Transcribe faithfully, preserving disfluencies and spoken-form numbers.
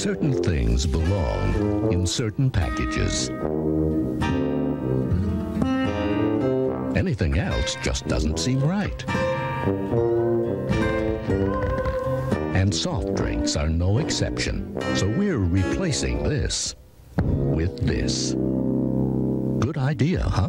Certain things belong in certain packages. Anything else just doesn't seem right. And soft drinks are no exception. So we're replacing this with this. Good idea, huh?